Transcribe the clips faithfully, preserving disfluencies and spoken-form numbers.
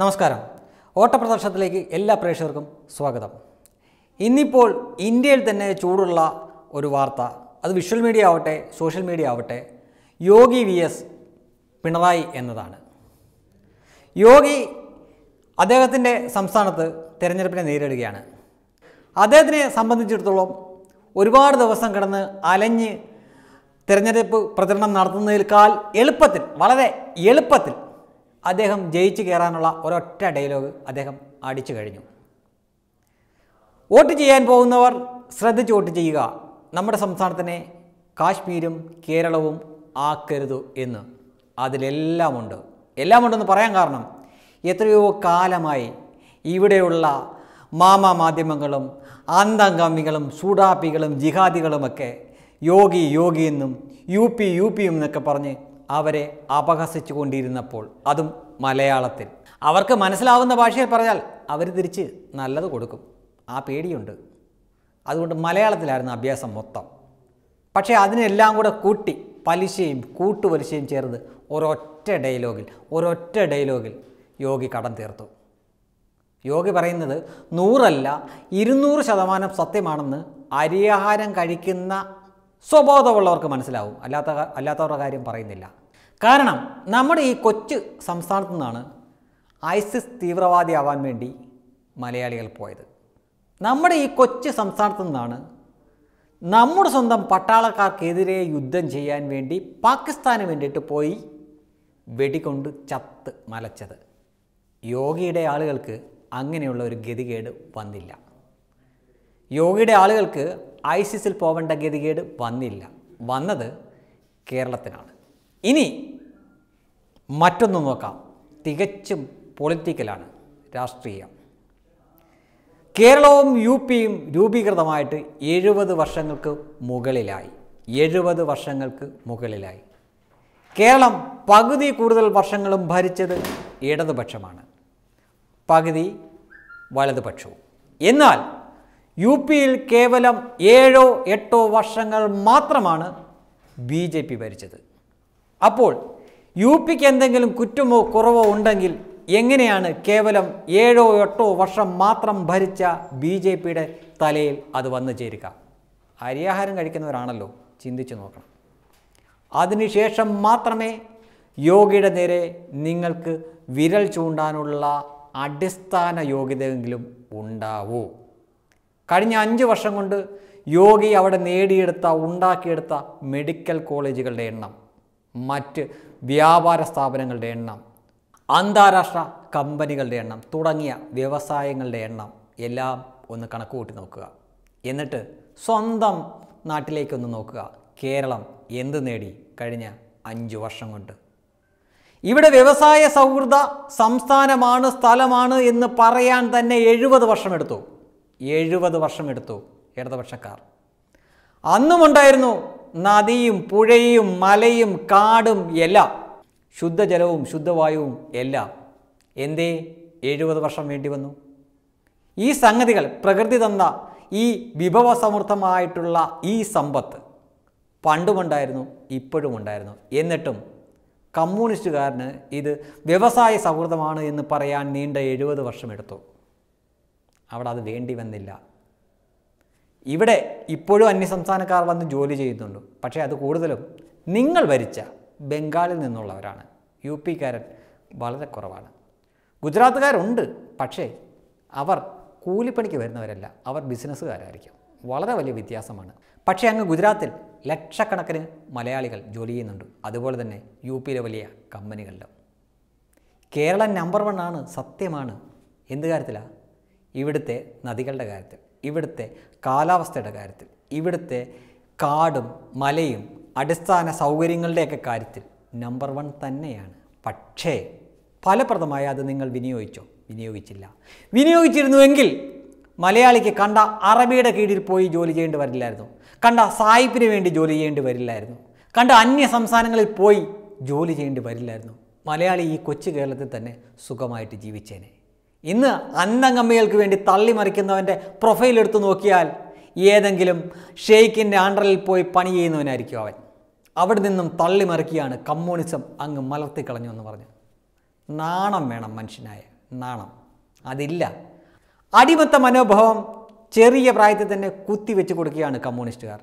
നമസ്കാരം ഓട്ടപ്രദക്ഷണത്തിലേക്ക് എല്ലാ പ്രേക്ഷകർക്കും സ്വാഗതം ഇന്നിപ്പോൾ ഇന്ത്യയിൽ തന്നെ ചൂടുള്ള ഒരു വാർത്ത അത് വിഷ്വൽ മീഡിയ ആവട്ടെ സോഷ്യൽ മീഡിയ ആവട്ടെ യോഗി വിഎസ് പിണറായി എന്നതാണ് യോഗി അദ്ദേഹത്തിന്റെ സംസ്ഥാനത്തെ തിരഞ്ഞെടുപ്പിനെ നേരിടുകയാണ് അദ്ദേഹത്തെ സംബന്ധിച്ചിടത്തോളം ഒരുപാട് ദിവസം കടന്ന് അലഞ്ഞ് തിരഞ്ഞെടുപ്പ് പ്രചരണം നടത്തുന്നതിൽക്കാൾ എളുപ്പത്തിൽ വളരെ എളുപ്പത്തിൽ അദ്ദേഹം ജയിച്ചു കേറാനുള്ള ഒരൊറ്റ ഡയലോഗ് അദ്ദേഹം അടിച്ചു കഴിഞ്ഞു വോട്ട് ചെയ്യാൻ പോകുന്നവർ ശ്രദ്ധിച്ച് വോട്ട് ചെയ്യുക നമ്മുടെ സംസ്ഥാനത്തിനെ കാശ്മീരും കേരളവും ആക്കരുത് എന്ന് അതിലെല്ലാം ഉണ്ട് എല്ലാം ഉണ്ടെന്ന് പറയാൻ കാരണം എത്രയോ കാലമായി ഇവിടെയുള്ള മാമാ മാധ്യമങ്ങളും അന്തംഗമികളും സൂഡാപ്പികളും ജിഹാദികളും ഒക്കെ യോഗി യോഗി എന്നും യുപി യുപി എന്നൊക്കെ പറഞ്ഞു അവരെ അപഹസിച്ചുകൊണ്ടിരുന്നപ്പോൾ അതും മലയാളത്തിൽ അവർക്ക് മനസ്സിലാവുന്ന ഭാഷയിൽ പറഞ്ഞാൽ അവർ തിരിച്ച് നല്ലത് കൊടുക്കും ആ പേടിയുണ്ട് അതുകൊണ്ട് മലയാളത്തിലായിരുന്നു അഭ്യാസം മൊത്തം പക്ഷേ അതിനെല്ലാം കൂടെ കൂട്ടി പലിശയും കൂട്ടുപലിശയും ചേർന്ന് ഒരൊറ്റ ഡയലോഗിൽ ഒരൊറ്റ ഡയലോഗിൽ യോഗി കടം തീർത്തു യോഗി പറയുന്നത് നൂറല്ല ഇരുന്നൂറ് ശതമാനം സത്യമാണെന്ന് അരിയാഹാരം കഴിക്കുന്ന സ്വബോധമുള്ളവർക്ക് മനസ്സിലാവും അല്ലാത്ത അല്ലാത്തവരുടെ കാര്യം പറയുന്നില്ല കാരണം നമ്മുടെ ഈ കൊച്ചു സംസ്ഥാനത്തു നിന്നാണ് ഐസിസ് തീവ്രവാദിയാവാൻ വേണ്ടി മലയാളികൾ പോയത് നമ്മുടെ ഈ കൊച്ചു സംസ്ഥാനത്തു നിന്നാണ് നമ്മുടെ സ്വന്തം പട്ടാളക്കാർക്കെതിരെ യുദ്ധം ചെയ്യാൻ വേണ്ടി പാകിസ്ഥാന് വേണ്ടിയിട്ട് പോയി വെടികൊണ്ട് ചത്ത് മലച്ചത് യോഗിയുടെ ആളുകൾക്ക് അങ്ങനെയുള്ള ഒരു ഗതികേട് വന്നില്ല യോഗിയുടെ ആളുകൾക്ക് ഐസിസിൽ പോകേണ്ട ഗതികേട് വന്നില്ല വന്നത് കേരളത്തിനാണ് ഇനി മറ്റൊന്ന് നോക്കാം തികച്ചും പൊളിറ്റിക്കലാണ് രാഷ്ട്രീയം കേരളവും യു പിയും രൂപീകൃതമായിട്ട് എഴുപത് വർഷങ്ങൾക്ക് മുകളിലായി എഴുപത് വർഷങ്ങൾക്ക് മുകളിലായി കേരളം പകുതി കൂടുതൽ വർഷങ്ങളും ഭരിച്ചത് ഇടതുപക്ഷമാണ് പകുതി വലതുപക്ഷവും എന്നാൽ യു പിയിൽ കേവലം ഏഴോ എട്ടോ വർഷങ്ങൾ മാത്രമാണ് ബി ജെ പി ഭരിച്ചത് അപ്പോൾ യു പിക്ക് എന്തെങ്കിലും കുറ്റമോ കുറവോ ഉണ്ടെങ്കിൽ എങ്ങനെയാണ് കേവലം ഏഴോ എട്ടോ വർഷം മാത്രം ഭരിച്ച ബി ജെ പിയുടെ തലയിൽ അത് വന്നു ചേരുക അരിയാഹാരം കഴിക്കുന്നവരാണല്ലോ ചിന്തിച്ചു നോക്കണം അതിനുശേഷം മാത്രമേ യോഗിയുടെ നേരെ നിങ്ങൾക്ക് വിരൽ ചൂണ്ടാനുള്ള അടിസ്ഥാന യോഗ്യതയെങ്കിലും ഉണ്ടാവൂ കഴിഞ്ഞ അഞ്ച് വർഷം കൊണ്ട് യോഗി അവിടെ നേടിയെടുത്ത ഉണ്ടാക്കിയെടുത്ത മെഡിക്കൽ കോളേജുകളുടെ എണ്ണം മറ്റ് വ്യാപാര സ്ഥാപനങ്ങളുടെ എണ്ണം അന്താരാഷ്ട്ര കമ്പനികളുടെ എണ്ണം തുടങ്ങിയ വ്യവസായങ്ങളുടെ എണ്ണം എല്ലാം ഒന്ന് കണക്ക് കൂട്ടി നോക്കുക എന്നിട്ട് സ്വന്തം നാട്ടിലേക്കൊന്ന് നോക്കുക കേരളം എന്ത് നേടി കഴിഞ്ഞ അഞ്ച് വർഷം കൊണ്ട് ഇവിടെ വ്യവസായ സൗഹൃദ സംസ്ഥാനമാണ് സ്ഥലമാണ് എന്ന് പറയാൻ തന്നെ എഴുപത് വർഷമെടുത്തു എഴുപത് വർഷമെടുത്തു ഇടതുപക്ഷക്കാർ അന്നുമുണ്ടായിരുന്നു നദിയും പുഴയും മലയും കാടും എല്ലാം ശുദ്ധജലവും ശുദ്ധവായുവും എല്ലാം എന്തേ എഴുപത് വർഷം വേണ്ടി വന്നു ഈ സംഗതികൾ പ്രകൃതി തന്ന ഈ വിഭവസമൃദ്ധമായിട്ടുള്ള ഈ സമ്പത്ത് പണ്ടുമുണ്ടായിരുന്നു ഇപ്പോഴും ഉണ്ടായിരുന്നു എന്നിട്ടും കമ്മ്യൂണിസ്റ്റുകാരന് ഇത് വ്യവസായ സൗഹൃദമാണ് എന്ന് പറയാൻ നീണ്ട എഴുപത് വർഷമെടുത്തു അവിടെ അത് വേണ്ടി വന്നില്ല ഇവിടെ ഇപ്പോഴും അന്യസംസ്ഥാനക്കാർ വന്ന് ജോലി ചെയ്യുന്നുണ്ട് പക്ഷേ അത് കൂടുതലും നിങ്ങൾ ഭരിച്ച ബംഗാളിൽ നിന്നുള്ളവരാണ് യു പിക്കാരൻ വളരെ കുറവാണ് ഗുജറാത്തുകാരുണ്ട് പക്ഷേ അവർ കൂലിപ്പണിക്ക് വരുന്നവരല്ല അവർ ബിസിനസ്സുകാരായിരിക്കും വളരെ വലിയ വ്യത്യാസമാണ് പക്ഷേ അങ്ങ് ഗുജറാത്തിൽ ലക്ഷക്കണക്കിന് മലയാളികൾ ജോലി ചെയ്യുന്നുണ്ട് അതുപോലെ തന്നെ യു പിയിലെ വലിയ കമ്പനികളിലും കേരളം നമ്പർ വൺ ആണ് സത്യമാണ് എന്ത് കാര്യത്തിലാണ് ഇവിടുത്തെ നദികളുടെ കാര്യത്തിൽ ഇവിടുത്തെ കാലാവസ്ഥയുടെ കാര്യത്തിൽ ഇവിടുത്തെ കാടും മലയും അടിസ്ഥാന സൗകര്യങ്ങളുടെയൊക്കെ കാര്യത്തിൽ നമ്പർ വൺ തന്നെയാണ് പക്ഷേ ഫലപ്രദമായ അത് നിങ്ങൾ വിനിയോഗിച്ചോ വിനിയോഗിച്ചില്ല വിനിയോഗിച്ചിരുന്നുവെങ്കിൽ മലയാളിക്ക് കണ്ട അറബിയുടെ കീഴിൽ പോയി ജോലി ചെയ്യേണ്ടി വരില്ലായിരുന്നു കണ്ട സായിപ്പിന് വേണ്ടി ജോലി ചെയ്യേണ്ടി വരില്ലായിരുന്നു കണ്ട അന്യ സംസ്ഥാനങ്ങളിൽ പോയി ജോലി ചെയ്യേണ്ടി വരില്ലായിരുന്നു മലയാളി ഈ കൊച്ചു കേരളത്തിൽ തന്നെ സുഖമായിട്ട് ജീവിച്ചേനെ ഇന്ന് അന്തംഗമ്മികൾക്ക് വേണ്ടി തള്ളിമറിക്കുന്നവൻ്റെ പ്രൊഫൈൽ എടുത്തു നോക്കിയാൽ ഏതെങ്കിലും ഷെയ്ഖിൻ്റെ ആണ്ടറിൽ പോയി പണി ചെയ്യുന്നവനായിരിക്കും അവൻ അവിടെ നിന്നും തള്ളിമറിക്കുകയാണ് കമ്മ്യൂണിസം അങ്ങ് മലർത്തിക്കളഞ്ഞു എന്ന് പറഞ്ഞു നാണം വേണം മനുഷ്യനായ നാണം അതില്ല. അടിമത്ത മനോഭാവം ചെറിയ പ്രായത്തിൽ തന്നെ കുത്തിവെച്ച് കൊടുക്കുകയാണ് കമ്മ്യൂണിസ്റ്റുകാർ.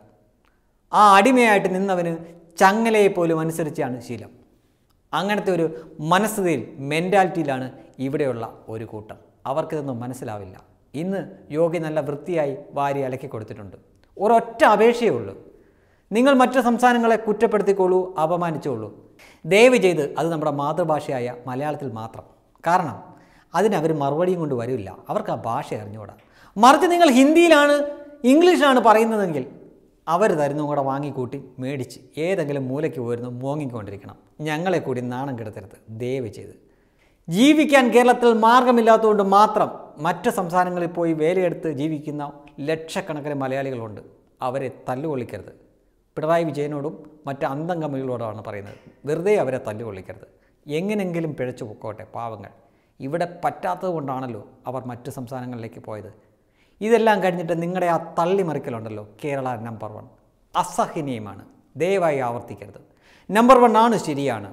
ആ അടിമയായിട്ട് നിന്നവന് ചങ്ങലയെ പോലും അനുസരിച്ചാണ് ശീലം. അങ്ങനത്തെ ഒരു മനസ്ഥിതിയിൽ മെൻറ്റാലിറ്റിയിലാണ് ഇവിടെയുള്ള ഒരു കൂട്ടം. അവർക്കിതൊന്നും മനസ്സിലാവില്ല. ഇന്ന് യോഗി നല്ല വൃത്തിയായി വാരി അലക്കി കൊടുത്തിട്ടുണ്ട്. ഒരൊറ്റ അപേക്ഷയേ ഉള്ളൂ, നിങ്ങൾ മറ്റു സംസ്ഥാനങ്ങളെ കുറ്റപ്പെടുത്തിക്കോളൂ, അപമാനിച്ചോളൂ, ദയവ് ചെയ്ത് അത് നമ്മുടെ മാതൃഭാഷയായ മലയാളത്തിൽ മാത്രം. കാരണം അതിനവർ മറുപടിയും കൊണ്ട് വരില്ല, അവർക്ക് ആ ഭാഷ അറിഞ്ഞുകൂടാ. മറിച്ച് നിങ്ങൾ ഹിന്ദിയിലാണ് ഇംഗ്ലീഷിലാണ് പറയുന്നതെങ്കിൽ അവർ തരുന്നും കൂടെ വാങ്ങിക്കൂട്ടി മേടിച്ച് ഏതെങ്കിലും മൂലയ്ക്ക് പോയിരുന്നു മോങ്ങിക്കൊണ്ടിരിക്കണം. ഞങ്ങളെ കൂടി നാണം കെടുത്തരുത് ദയവ് ചെയ്ത്. ജീവിക്കാൻ കേരളത്തിൽ മാർഗമില്ലാത്തതുകൊണ്ട് മാത്രം മറ്റ് സംസ്ഥാനങ്ങളിൽ പോയി വേലയെടുത്ത് ജീവിക്കുന്ന ലക്ഷക്കണക്കിന് മലയാളികളുണ്ട്. അവരെ തല്ലുകൊള്ളിക്കരുത്. പിണറായി വിജയനോടും മറ്റ് അന്തം കമ്മികളോടാണ് പറയുന്നത്, വെറുതെ അവരെ തല്ലുകൊള്ളിക്കരുത്, എങ്ങനെങ്കിലും പിഴച്ചു പൊക്കോട്ടെ പാവങ്ങൾ. ഇവിടെ പറ്റാത്തത് കൊണ്ടാണല്ലോ അവർ മറ്റ് സംസ്ഥാനങ്ങളിലേക്ക് പോയത്. ഇതെല്ലാം കഴിഞ്ഞിട്ട് നിങ്ങളുടെ ആ തള്ളിമറിക്കലുണ്ടല്ലോ കേരള നമ്പർ വൺ, അസഹനീയമാണ്. ദയവായി ആവർത്തിക്കരുത്. നമ്പർ വൺ ആണ് ശരിയാണ്.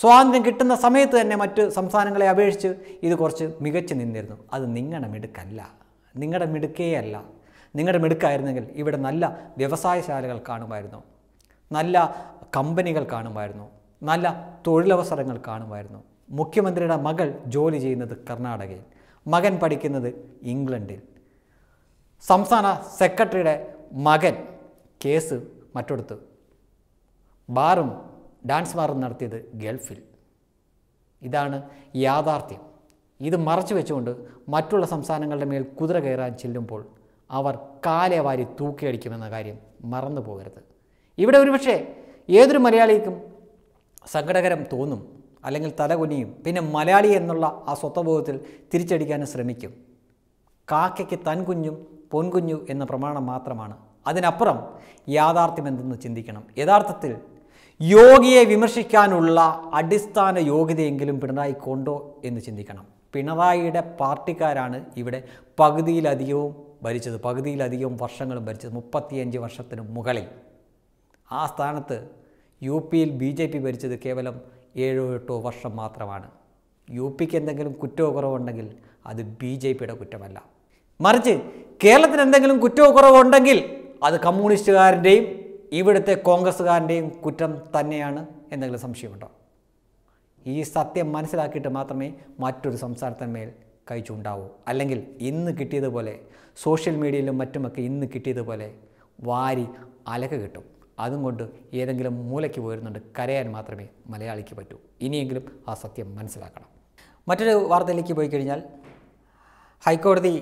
സ്വാതന്ത്ര്യം കിട്ടുന്ന സമയത്ത് തന്നെ മറ്റ് സംസ്ഥാനങ്ങളെ അപേക്ഷിച്ച് ഇത് കുറച്ച് മികച്ചു നിന്നിരുന്നു. അത് നിങ്ങളുടെ മിടുക്കല്ല, നിങ്ങളുടെ മിടുക്കേ അല്ല. നിങ്ങളുടെ മിടുക്കായിരുന്നെങ്കിൽ ഇവിടെ നല്ല വ്യവസായശാലകൾ കാണുമായിരുന്നു, നല്ല കമ്പനികൾ കാണുമായിരുന്നു, നല്ല തൊഴിലവസരങ്ങൾ കാണുമായിരുന്നു. മുഖ്യമന്ത്രിയുടെ മകൾ ജോലി ചെയ്യുന്നത് കർണാടകയിൽ, മകൻ പഠിക്കുന്നത് ഇംഗ്ലണ്ടിൽ, സംസ്ഥാന സെക്രട്ടറിയുടെ മകൻ കേസ് മറ്റെടുത്ത്, ബാറും ഡാൻസ് ബാറും നടത്തിയത് ഗൾഫിൽ. ഇതാണ് യാഥാർത്ഥ്യം. ഇത് മറച്ചു വെച്ചുകൊണ്ട് മറ്റുള്ള സംസ്ഥാനങ്ങളുടെ മേൽ കുതിര കയറാൻ ചെല്ലുമ്പോൾ അവർ കാലേ വാരി തൂക്കിയടിക്കുമെന്ന കാര്യം മറന്നു പോകരുത്. ഇവിടെ ഒരുപക്ഷെ ഏതൊരു മലയാളിക്കും സങ്കടകരം തോന്നും, അല്ലെങ്കിൽ തലകുനിയും. പിന്നെ മലയാളി എന്നുള്ള ആ സ്വത്വബോധത്തിൽ തിരിച്ചടിക്കാനും ശ്രമിക്കും. കാക്കയ്ക്ക് തൻകുഞ്ഞും പൊൻകുഞ്ഞു എന്ന പ്രമാണം മാത്രമാണ്, അതിനപ്പുറം യാഥാർത്ഥ്യം എന്തെന്ന് ചിന്തിക്കണം. യഥാർത്ഥത്തിൽ യോഗിയെ വിമർശിക്കാനുള്ള അടിസ്ഥാന യോഗ്യതയെങ്കിലും പിണറായി കൊണ്ടോ എന്ന് ചിന്തിക്കണം. പിണറായിയുടെ പാർട്ടിക്കാരാണ് ഇവിടെ പകുതിയിലധികവും ഭരിച്ചത്, പകുതിയിലധികവും വർഷങ്ങളും ഭരിച്ചത്, മുപ്പത്തിയഞ്ച് വർഷത്തിന് മുകളിൽ. ആ സ്ഥാനത്ത് യു പിയിൽ ബി ജെ പി ഭരിച്ചത് കേവലം ഏഴോ എട്ടോ വർഷം മാത്രമാണ്. യു പിക്ക് എന്തെങ്കിലും കുറ്റമോ കുറവുണ്ടെങ്കിൽ അത് ബി ജെ പിയുടെ കുറ്റമല്ല, മറിച്ച് കേരളത്തിന് എന്തെങ്കിലും കുറ്റമോ കുറവുണ്ടെങ്കിൽ അത് കമ്മ്യൂണിസ്റ്റുകാരൻ്റെയും ഇവിടുത്തെ കോൺഗ്രസ്സുകാരൻ്റെയും കുറ്റം തന്നെയാണ്. എന്തെങ്കിലും സംശയമുണ്ടോ? ഈ സത്യം മനസ്സിലാക്കിയിട്ട് മാത്രമേ മറ്റൊരു സംസ്ഥാനത്തിന്മേൽ കൈ ചൂണ്ടാവൂ. അല്ലെങ്കിൽ ഇന്ന് കിട്ടിയതുപോലെ സോഷ്യൽ മീഡിയയിലും മറ്റുമൊക്കെ ഇന്ന് കിട്ടിയതുപോലെ വാരി അലക്ക് കിട്ടും. അതും കൊണ്ട് ഏതെങ്കിലും മൂലയ്ക്ക് പോയിരുന്നുണ്ട് കരയാൻ മാത്രമേ മലയാളിക്ക് പറ്റൂ. ഇനിയെങ്കിലും ആ സത്യം മനസ്സിലാക്കണം. മറ്റൊരു വാർത്തയിലേക്ക് പോയി കഴിഞ്ഞാൽ, ഹൈക്കോടതി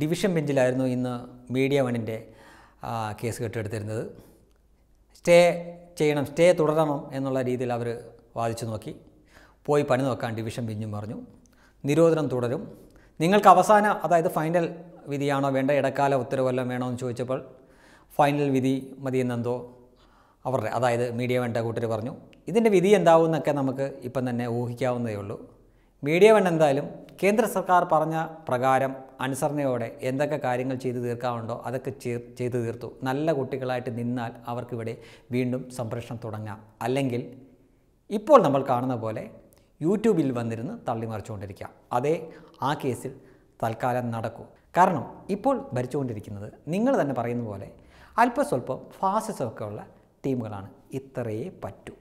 ഡിവിഷൻ ബെഞ്ചിലായിരുന്നു ഇന്ന് മീഡിയ വണ്ണിൻ്റെ കേസ് കെട്ടിയെടുത്തിരുന്നത്. സ്റ്റേ ചെയ്യണം, സ്റ്റേ തുടരണം എന്നുള്ള രീതിയിൽ അവർ വാദിച്ചു നോക്കി. പോയി പണി നോക്കാൻ ഡിവിഷൻ ബെഞ്ചും പറഞ്ഞു, നിരോധനം തുടരും. നിങ്ങൾക്ക് അവസാന, അതായത് ഫൈനൽ വിധിയാണോ വേണ്ട, ഇടക്കാല ഉത്തരവെല്ലാം വേണോ എന്ന് ചോദിച്ചപ്പോൾ ഫൈനൽ വിധി മതിയെന്നെന്തോ അവരുടെ, അതായത് മീഡിയ വണ്ണിൻ്റെ കൂട്ടർ പറഞ്ഞു. ഇതിൻ്റെ വിധി എന്താവും എന്നൊക്കെ നമുക്ക് ഇപ്പം തന്നെ ഊഹിക്കാവുന്നതേ ഉള്ളൂ. മീഡിയ വൺ എന്തായാലും കേന്ദ്ര സർക്കാർ പറഞ്ഞ പ്രകാരം അനുസരണയോടെ എന്തൊക്കെ കാര്യങ്ങൾ ചെയ്തു തീർക്കാവുണ്ടോ അതൊക്കെ ചെയ്തു തീർത്തു. നല്ല കുട്ടികളായിട്ട് നിന്നാൽ അവർക്കിവിടെ വീണ്ടും സംപ്രേഷണം തുടങ്ങാം. അല്ലെങ്കിൽ ഇപ്പോൾ നമ്മൾ കാണുന്ന പോലെ യൂട്യൂബിൽ വന്നിരുന്ന് തള്ളിമറിച്ചുകൊണ്ടിരിക്കാം. അതേ ആ കേസിൽ തൽക്കാലം നടക്കൂ. കാരണം ഇപ്പോൾ ഭരിച്ചുകൊണ്ടിരിക്കുന്നത് നിങ്ങൾ തന്നെ പറയുന്ന പോലെ അല്പം സ്വല്പം ഫാസിസമൊക്കെ ഉള്ള ടീമുകളാണ്. ഇത്രയേ പറ്റൂ.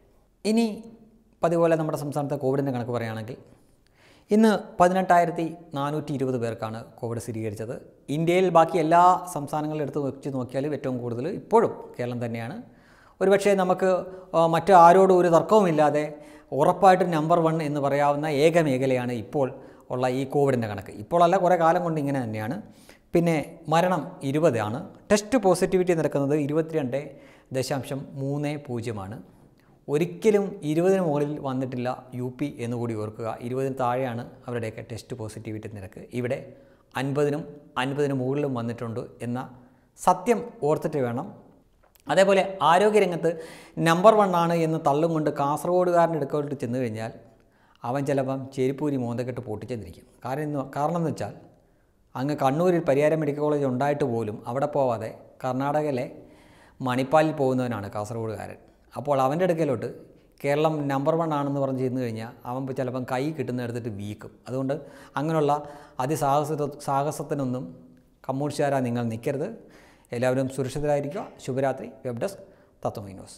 ഇനി പതിപോലെ നമ്മുടെ സംസ്ഥാനത്തെ കോവിഡിൻ്റെ കണക്ക് പറയുകയാണെങ്കിൽ, ഇന്ന് പതിനെട്ടായിരത്തി നാനൂറ്റി ഇരുപത് പേർക്കാണ് കോവിഡ് സ്ഥിരീകരിച്ചത്. ഇന്ത്യയിൽ ബാക്കി എല്ലാ സംസ്ഥാനങ്ങളും എടുത്ത് വെച്ച് നോക്കിയാലും ഏറ്റവും കൂടുതൽ ഇപ്പോഴും കേരളം തന്നെയാണ്. ഒരുപക്ഷേ നമുക്ക് മറ്റ് ആരോടും ഒരു തർക്കവുമില്ലാതെ ഉറപ്പായിട്ട് നമ്പർ വൺ എന്ന് പറയാവുന്ന ഏക മേഖലയാണ് ഇപ്പോൾ ഉള്ള ഈ കോവിഡിൻ്റെ കണക്ക്. ഇപ്പോഴല്ല, കുറേ കാലം കൊണ്ട് ഇങ്ങനെ തന്നെയാണ്. പിന്നെ മരണം ഇരുപതാണ്, ടെസ്റ്റ് പോസിറ്റിവിറ്റി നിരക്കുന്നത് ഇരുപത്തിരണ്ട് ദശാംശം മൂന്ന് പൂജ്യമാണ്. ഒരിക്കലും ഇരുപതിന് മുകളിൽ വന്നിട്ടില്ല യു പി എന്നുകൂടി ഓർക്കുക. ഇരുപതിന് താഴെയാണ് അവരുടെയൊക്കെ ടെസ്റ്റ് പോസിറ്റിവിറ്റി നിരക്ക്. ഇവിടെ അൻപതിനും അൻപതിന് മുകളിലും വന്നിട്ടുണ്ട് എന്ന സത്യം ഓർത്തിട്ട് വേണം. അതേപോലെ ആരോഗ്യരംഗത്ത് നമ്പർ വണ്ണാണ് എന്ന് തള്ളും കൊണ്ട് കാസർഗോഡുകാരൻ്റെ അടുക്കോട്ട് ചെന്ന് കഴിഞ്ഞാൽ അവൻ ചിലപ്പം ചെരിപ്പൂരി മോന്തക്കെട്ട് പൊട്ടിച്ചെന്നിരിക്കും. കാരണം കാരണം എന്ന് വെച്ചാൽ അങ്ങ് കണ്ണൂരിൽ പരിയാരം മെഡിക്കൽ കോളേജ് ഉണ്ടായിട്ട് പോലും അവിടെ പോവാതെ കർണാടകയിലെ മണിപ്പാലിൽ പോകുന്നവനാണ് കാസർഗോഡുകാരൻ. അപ്പോൾ അവൻ്റെ അടുക്കലോട്ട് കേരളം നമ്പർ വൺ ആണെന്ന് പറഞ്ഞു ചെയ്യുന്നു കഴിഞ്ഞാൽ അവൻ ചിലപ്പം കൈ കിട്ടുന്നതെടുത്തിട്ട് വീക്കും. അതുകൊണ്ട് അങ്ങനെയുള്ള അതിസാഹസ സാഹസത്തിനൊന്നും കമ്മൂണിസ്റ്റുകാരാ നിങ്ങൾ നിൽക്കരുത്. എല്ലാവരും സുരക്ഷിതരായിരിക്കുക. ശുഭരാത്രി. Web desk Tatwamayi news.